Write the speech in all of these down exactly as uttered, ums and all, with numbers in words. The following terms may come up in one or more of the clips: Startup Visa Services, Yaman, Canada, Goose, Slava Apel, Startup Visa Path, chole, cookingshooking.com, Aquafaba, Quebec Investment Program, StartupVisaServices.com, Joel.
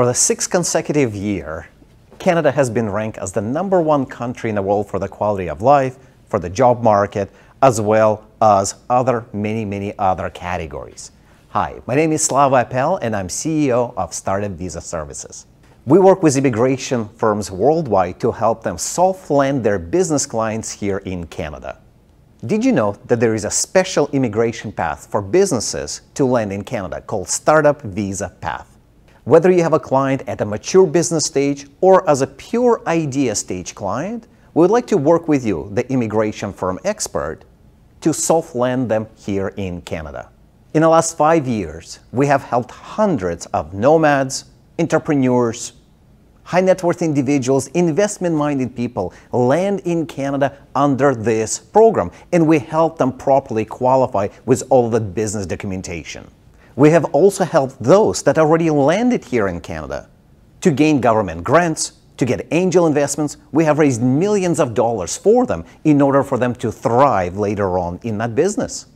For the sixth consecutive year, Canada has been ranked as the number one country in the world for the quality of life, for the job market, as well as other many, many other categories. Hi, my name is Slava Apel, and I'm C E O of Startup Visa Services. We work with immigration firms worldwide to help them soft land their business clients here in Canada. Did you know that there is a special immigration path for businesses to land in Canada called Startup Visa Path? Whether you have a client at a mature business stage or as a pure idea stage client, we would like to work with you, the immigration firm expert, to soft land them here in Canada. In the last five years, we have helped hundreds of nomads, entrepreneurs, high net worth individuals, investment-minded people land in Canada under this program, and we help them properly qualify with all the business documentation. We have also helped those that already landed here in Canada to gain government grants, to get angel investments. We have raised millions of dollars for them in order for them to thrive later on in that business.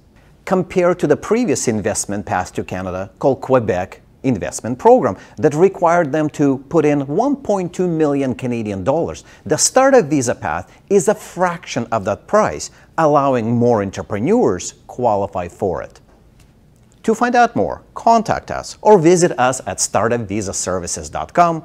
Compared to the previous investment path to Canada called Quebec Investment Program that required them to put in one point two million Canadian dollars, the Startup Visa Path is a fraction of that price, allowing more entrepreneurs qualify for it. To find out more, contact us or visit us at Startup Visa Services dot com.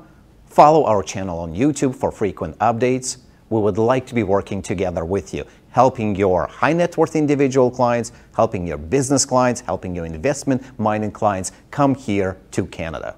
Follow our channel on YouTube for frequent updates. We would like to be working together with you, helping your high net worth individual clients, helping your business clients, helping your investment-minded clients come here to Canada.